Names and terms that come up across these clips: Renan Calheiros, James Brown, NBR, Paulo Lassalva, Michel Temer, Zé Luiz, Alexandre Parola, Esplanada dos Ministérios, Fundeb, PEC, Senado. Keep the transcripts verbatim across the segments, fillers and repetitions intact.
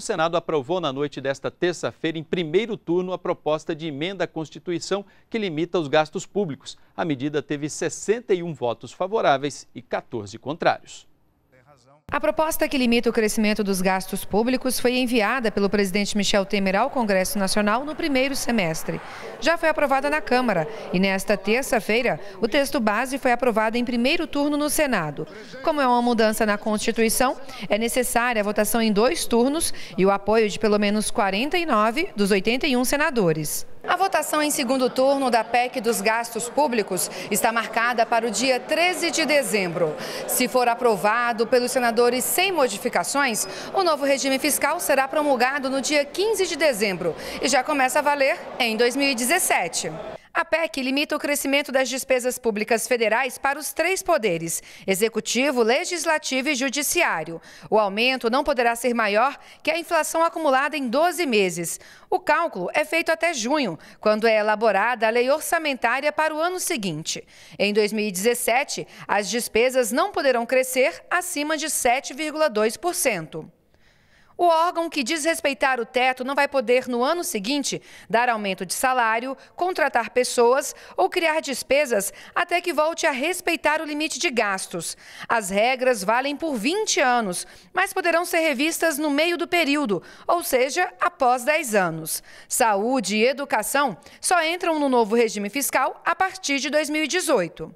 O Senado aprovou na noite desta terça-feira, em primeiro turno, a proposta de emenda à Constituição que limita os gastos públicos. A medida teve sessenta e um votos favoráveis e quatorze contrários. A proposta que limita o crescimento dos gastos públicos foi enviada pelo presidente Michel Temer ao Congresso Nacional no primeiro semestre. Já foi aprovada na Câmara e nesta terça-feira o texto base foi aprovado em primeiro turno no Senado. Como é uma mudança na Constituição, é necessária a votação em dois turnos e o apoio de pelo menos quarenta e nove dos oitenta e um senadores. A votação em segundo turno da P E C dos gastos públicos está marcada para o dia treze de dezembro. Se for aprovado pelos senadores sem modificações, o novo regime fiscal será promulgado no dia quinze de dezembro e já começa a valer em dois mil e dezessete. A P E C limita o crescimento das despesas públicas federais para os três poderes, executivo, legislativo e judiciário. O aumento não poderá ser maior que a inflação acumulada em doze meses. O cálculo é feito até junho, quando é elaborada a lei orçamentária para o ano seguinte. Em dois mil e dezessete, as despesas não poderão crescer acima de sete vírgula dois por cento. O órgão que desrespeitar o teto não vai poder, no ano seguinte, dar aumento de salário, contratar pessoas ou criar despesas até que volte a respeitar o limite de gastos. As regras valem por vinte anos, mas poderão ser revistas no meio do período, ou seja, após dez anos. Saúde e educação só entram no novo regime fiscal a partir de dois mil e dezoito.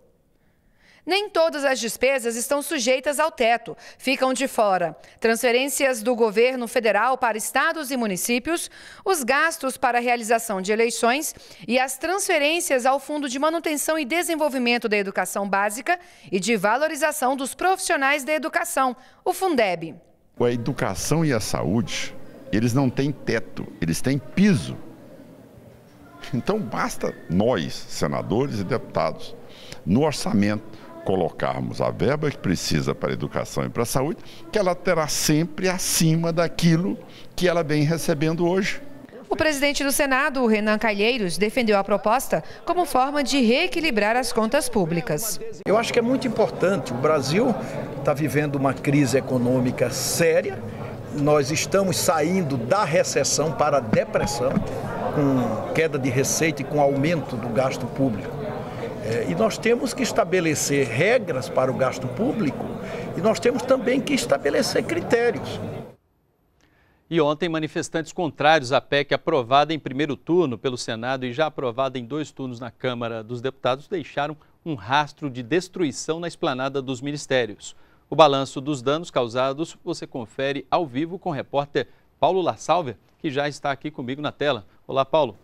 Nem todas as despesas estão sujeitas ao teto, ficam de fora transferências do governo federal para estados e municípios, os gastos para a realização de eleições e as transferências ao Fundo de Manutenção e Desenvolvimento da Educação Básica e de Valorização dos Profissionais da Educação, o Fundeb. A educação e a saúde, eles não têm teto, eles têm piso. Então basta nós, senadores e deputados, no orçamento, colocarmos a verba que precisa para a educação e para a saúde, que ela terá sempre acima daquilo que ela vem recebendo hoje. O presidente do Senado, Renan Calheiros, defendeu a proposta como forma de reequilibrar as contas públicas. Eu acho que é muito importante. O Brasil está vivendo uma crise econômica séria. Nós estamos saindo da recessão para a depressão, com queda de receita e com aumento do gasto público. É, e nós temos que estabelecer regras para o gasto público e nós temos também que estabelecer critérios. E ontem, manifestantes contrários à P E C aprovada em primeiro turno pelo Senado e já aprovada em dois turnos na Câmara dos Deputados deixaram um rastro de destruição na Esplanada dos Ministérios. O balanço dos danos causados você confere ao vivo com o repórter Paulo Lassalva, que já está aqui comigo na tela. Olá, Paulo.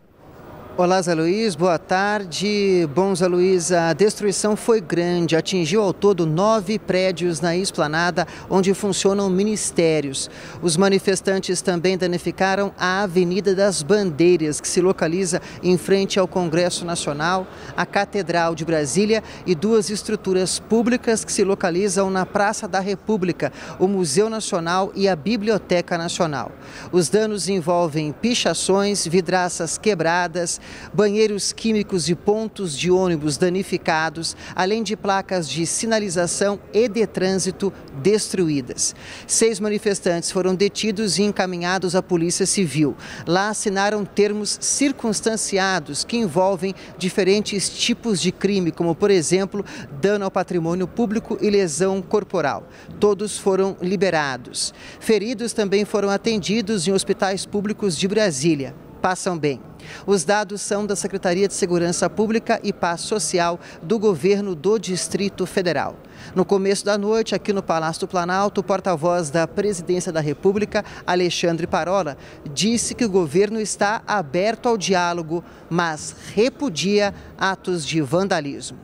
Olá, Zé Luiz, boa tarde. Bom, Zé Luiz, a destruição foi grande, atingiu ao todo nove prédios na esplanada onde funcionam ministérios. Os manifestantes também danificaram a Avenida das Bandeiras, que se localiza em frente ao Congresso Nacional, a Catedral de Brasília e duas estruturas públicas que se localizam na Praça da República, o Museu Nacional e a Biblioteca Nacional. Os danos envolvem pichações, vidraças quebradas, banheiros químicos e pontos de ônibus danificados, além de placas de sinalização e de trânsito destruídas. Seis manifestantes foram detidos e encaminhados à Polícia Civil. Lá assinaram termos circunstanciados que envolvem diferentes tipos de crime, como, por exemplo, dano ao patrimônio público e lesão corporal. Todos foram liberados. Feridos também foram atendidos em hospitais públicos de Brasília. Passam bem. Os dados são da Secretaria de Segurança Pública e Paz Social do Governo do Distrito Federal. No começo da noite, aqui no Palácio do Planalto, o porta-voz da Presidência da República, Alexandre Parola, disse que o governo está aberto ao diálogo, mas repudia atos de vandalismo.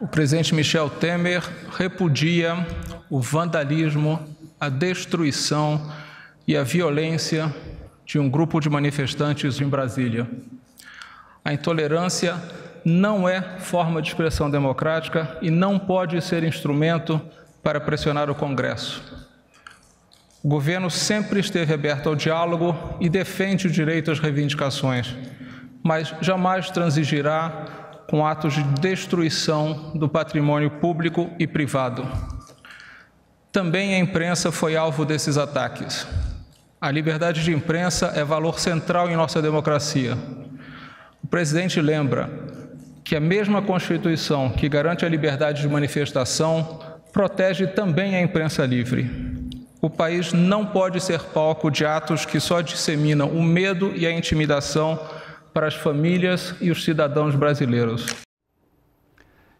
O presidente Michel Temer repudia o vandalismo, a destruição e a violência de um grupo de manifestantes em Brasília. A intolerância não é forma de expressão democrática e não pode ser instrumento para pressionar o Congresso. O governo sempre esteve aberto ao diálogo e defende o direito às reivindicações, mas jamais transigirá com atos de destruição do patrimônio público e privado. Também a imprensa foi alvo desses ataques. A liberdade de imprensa é valor central em nossa democracia. O presidente lembra que a mesma Constituição que garante a liberdade de manifestação protege também a imprensa livre. O país não pode ser palco de atos que só disseminam o medo e a intimidação para as famílias e os cidadãos brasileiros.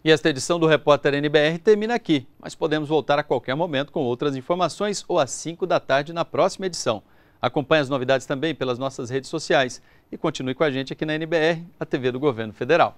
E esta edição do Repórter N B R termina aqui, mas podemos voltar a qualquer momento com outras informações ou às cinco da tarde na próxima edição. Acompanhe as novidades também pelas nossas redes sociais e continue com a gente aqui na N B R, a T V do Governo Federal.